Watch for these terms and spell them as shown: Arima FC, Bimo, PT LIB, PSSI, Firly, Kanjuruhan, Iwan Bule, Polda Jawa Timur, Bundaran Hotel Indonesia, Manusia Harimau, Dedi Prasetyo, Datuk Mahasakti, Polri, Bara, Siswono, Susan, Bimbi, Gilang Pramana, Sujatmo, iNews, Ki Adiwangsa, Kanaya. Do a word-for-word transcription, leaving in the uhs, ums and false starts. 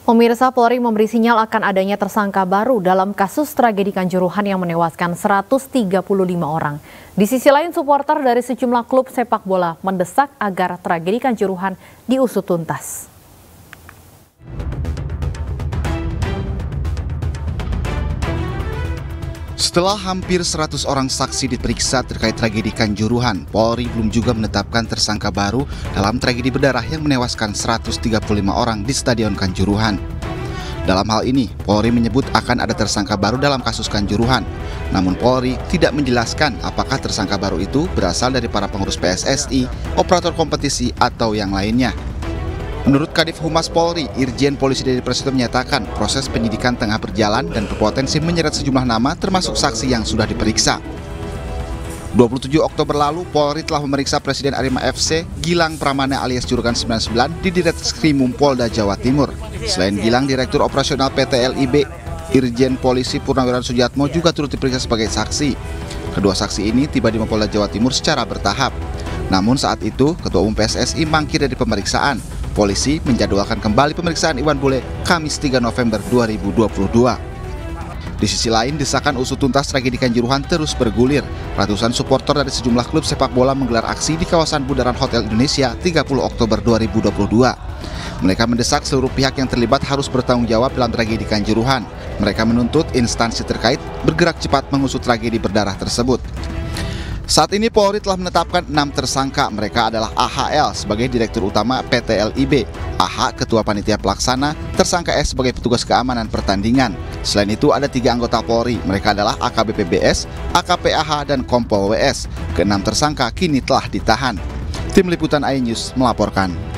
Pemirsa, Polri memberi sinyal akan adanya tersangka baru dalam kasus tragedi Kanjuruhan yang menewaskan seratus tiga puluh lima orang. Di sisi lain, suporter dari sejumlah klub sepak bola mendesak agar tragedi Kanjuruhan diusut tuntas. Setelah hampir seratus orang saksi diperiksa terkait tragedi Kanjuruhan, Polri belum juga menetapkan tersangka baru dalam tragedi berdarah yang menewaskan seratus tiga puluh lima orang di Stadion Kanjuruhan. Dalam hal ini, Polri menyebut akan ada tersangka baru dalam kasus Kanjuruhan. Namun Polri tidak menjelaskan apakah tersangka baru itu berasal dari para pengurus P S S I, operator kompetisi, atau yang lainnya. Menurut Kadif Humas Polri, Irjen Polisi Dedi Prasetyo menyatakan proses penyidikan tengah berjalan dan berpotensi menyeret sejumlah nama termasuk saksi yang sudah diperiksa. dua puluh tujuh Oktober lalu, Polri telah memeriksa Presiden Arima F C, Gilang Pramana alias Juragan sembilan sembilan di Ditreskrimum Polda Jawa Timur. Selain Gilang, Direktur Operasional P T L I B, Irjen Polisi Purnawiran Sujatmo juga turut diperiksa sebagai saksi. Kedua saksi ini tiba di Polda Jawa Timur secara bertahap. Namun saat itu, Ketua Umum P S S I mangkir dari pemeriksaan. Polisi menjadwalkan kembali pemeriksaan Iwan Bule Kamis tiga November dua ribu dua puluh dua. Di sisi lain, desakan usut tuntas tragedi Kanjuruhan terus bergulir. Ratusan suporter dari sejumlah klub sepak bola menggelar aksi di kawasan Bundaran Hotel Indonesia tiga puluh Oktober dua ribu dua puluh dua. Mereka mendesak seluruh pihak yang terlibat harus bertanggung jawab dalam tragedi Kanjuruhan. Mereka menuntut instansi terkait bergerak cepat mengusut tragedi berdarah tersebut. Saat ini Polri telah menetapkan enam tersangka. Mereka adalah A H L sebagai Direktur Utama P T L I B, A H Ketua Panitia Pelaksana, tersangka S sebagai petugas keamanan pertandingan. Selain itu ada tiga anggota Polri. Mereka adalah A K B P B S, A K P A H, dan Kompol W S. Keenam tersangka kini telah ditahan. Tim Liputan iNews melaporkan.